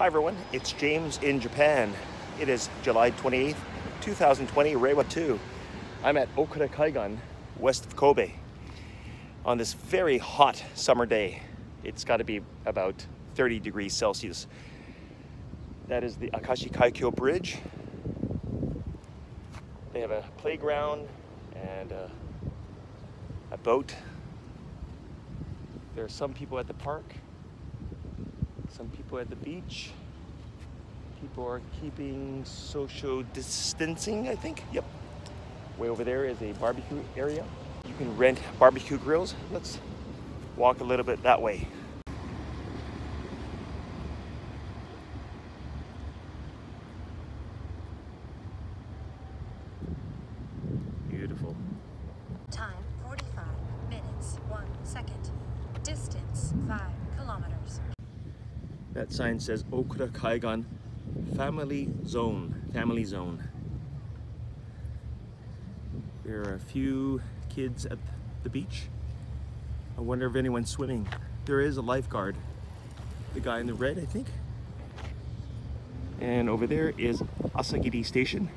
Hi everyone, it's James in Japan. It is July 28th, 2020, Reiwa 2. I'm at Okura Kaigan, west of Kobe, on this very hot summer day. It's got to be about 30 degrees Celsius. That is the Akashi Kaikyo Bridge. They have a playground and a boat. There are some people at the park, some people at the beach. People are keeping social distancing, I think. Yep. Way over there is a barbecue area. You can rent barbecue grills. Let's walk a little bit that way. Beautiful. Time 45 minutes, 1 second. Distance 5 kilometers. That sign says Okura Kaigan family zone. There are a few kids at the beach. I wonder if anyone's swimming. There is a lifeguard, the guy in the red, I think. And over there is Asagiri Station.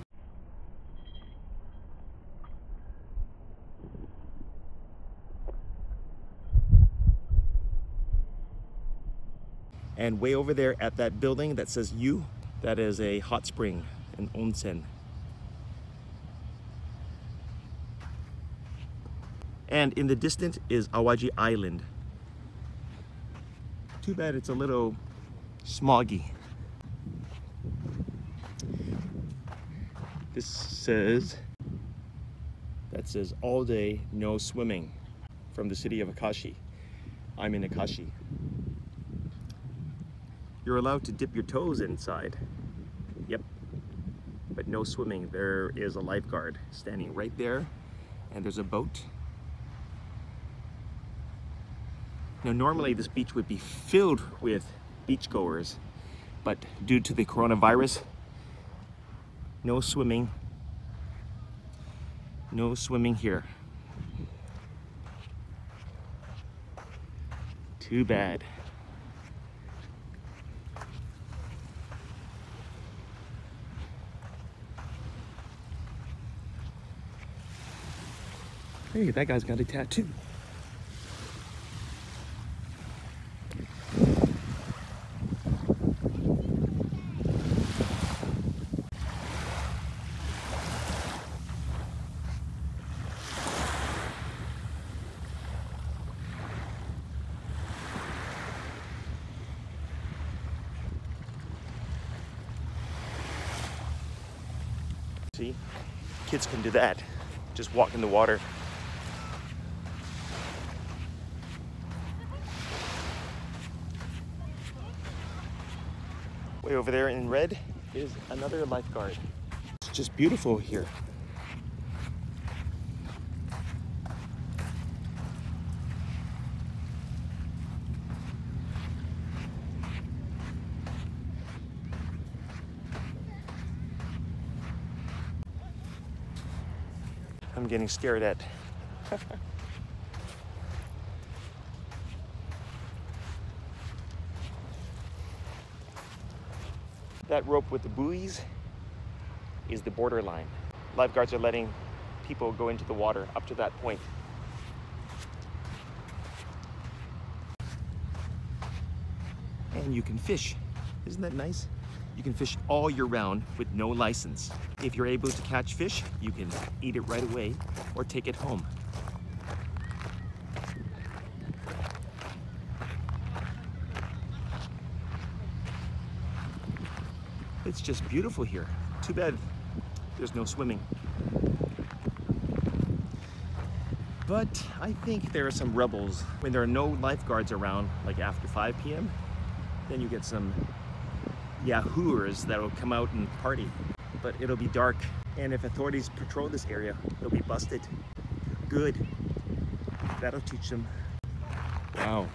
And way over there at that building that says U, that is a hot spring, an onsen. And in the distance is Awaji Island. Too bad it's a little smoggy. That says all day no swimming from the city of Akashi. I'm in Akashi. You're allowed to dip your toes inside. Yep, but no swimming. There is a lifeguard standing right there, and there's a boat. Now, normally this beach would be filled with beachgoers, but due to the coronavirus, no swimming. No swimming here. Too bad. Hey, that guy's got a tattoo. See, kids can do that. Just walk in the water. Way over there in red is another lifeguard. It's just beautiful here. I'm getting stared at. That rope with the buoys is the borderline. Lifeguards are letting people go into the water up to that point. And you can fish. Isn't that nice? You can fish all year round with no license. If you're able to catch fish, you can eat it right away or take it home. It's just beautiful here. Too bad there's no swimming. But I think there are some rebels. When there are no lifeguards around, like after 5 p.m., then you get some yahooers that will come out and party. But it'll be dark, and if authorities patrol this area, they'll be busted. Good. That'll teach them. Wow.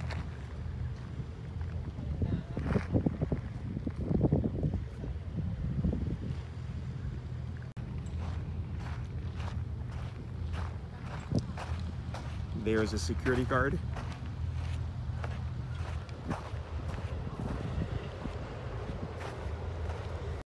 There is a security guard